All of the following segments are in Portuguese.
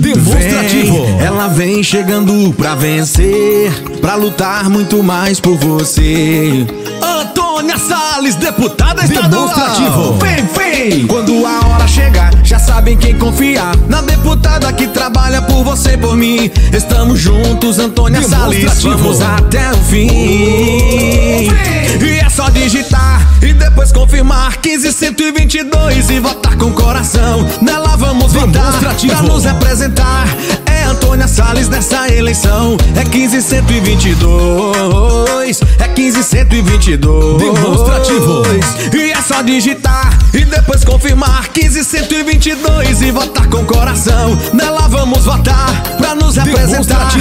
demonstrativo. Ela vem chegando pra vencer, pra lutar muito mais por você. Antônia Salles, deputada estadual. Demonstrativo. Vem. Quando a hora chegar, já sabem quem confiar. Na deputada que trabalha por você, por mim. Estamos juntos, Antônia Salles. Vamos até o fim. E é só digitar e depois confirmar 15.122 e votar com coração. Nela vamos votar pra nos representar. É Antônia Salles nessa eleição. É 15.122, é 15.122. Demonstrativo. E é só digitar e depois confirmar 15.122 e votar com coração. Nela vamos votar pra nos representar.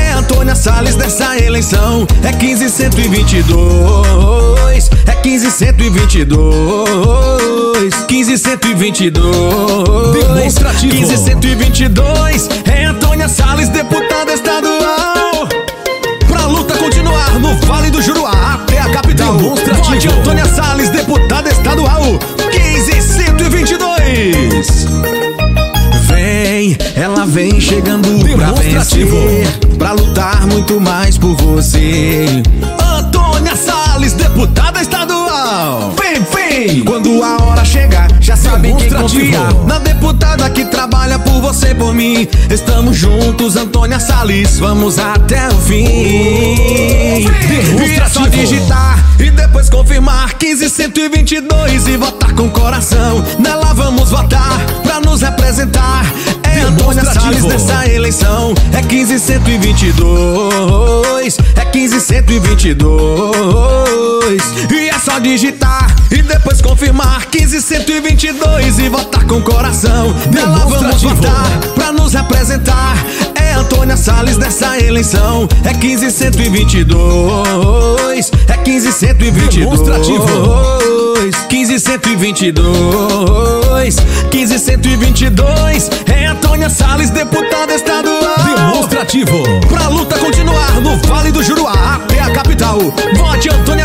É Antônia Salles nessa eleição. É 15.122, é 15.122, 15.122. Demonstrativo. 15.122. É Antônia Salles, deputada estadual. Pra luta continuar no Vale do Juruá até a capital. Demonstrativo. Vote Antônia Salles, deputada estadual. 15.122. Vem, ela vem chegando pra vencer, pra lutar muito mais por você. Antônia Salles, deputada estadual. Vem. Quando a hora chegar, já sabem quem confiar. Na deputada que trabalha por você, por mim. Estamos juntos, Antônia Salles, vamos até o fim. É só digitar e depois confirmar 15.122 e votar com coração. Nela vamos votar pra nos representar. É Antônia Salles nessa eleição. É 15.122, é 15.122. E é só digitar e depois confirmar 15.122 e votar com coração. Nela vamos votar pra nos representar. É Antônia Salles nessa eleição. É 15.122, é 15.122. Demonstrativo. 15.122, 15.122. É Antônia Salles, deputada estadual. Demonstrativo. Pra luta continuar no Vale do Juruá até a capital. Vote Antônia